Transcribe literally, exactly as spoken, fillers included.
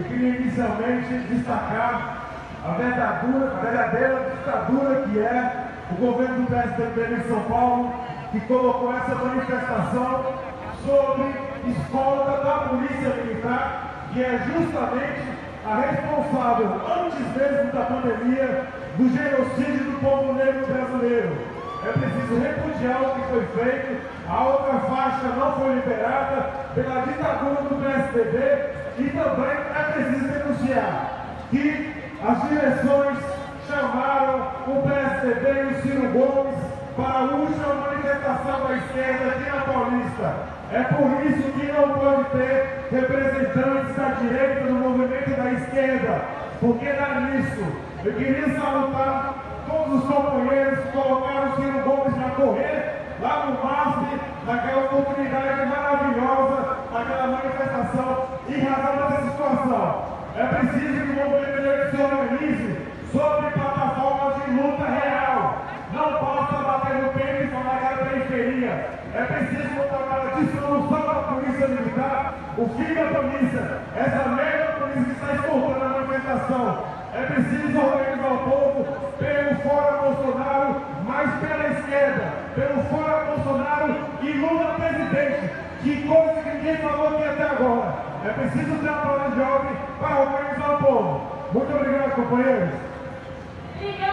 Eu queria inicialmente destacar a verdadeira, a verdadeira ditadura que é o governo do P S D B em São Paulo, que colocou essa manifestação sobre escolta da polícia militar, que é justamente a responsável, antes mesmo da pandemia, do genocídio do povo negro brasileiro. É preciso repudiar o que foi feito, a outra faixa não foi liberada pela ditadura do P S D B, e também é preciso denunciar que as direções chamaram o P S D B e o Ciro Gomes para a última manifestação da esquerda aqui na Paulista. É por isso que não pode ter representantes da direita do movimento da esquerda, porque dá nisso. Eu queria salutar todos os companheiros que colocaram o Ciro Gomes na correr, lá no M A S P, naquela oportunidade maravilhosa, naquela manifestação, em razão dessa situação. É preciso que o movimento se organize sobre plataformas de luta real. Não basta bater no peito e falar que era periferia. É preciso lutar para a dissolução da polícia militar, o fim da polícia, essa mega polícia que está escorrendo a manifestação. É preciso organizar o povo pelo fora Bolsonaro, mas pela esquerda, pelo fora Bolsonaro e Lula presidente, que coisa que ninguém falou aqui até agora. É preciso ter uma palavra de ordem para organizar o povo. Muito obrigado, companheiros.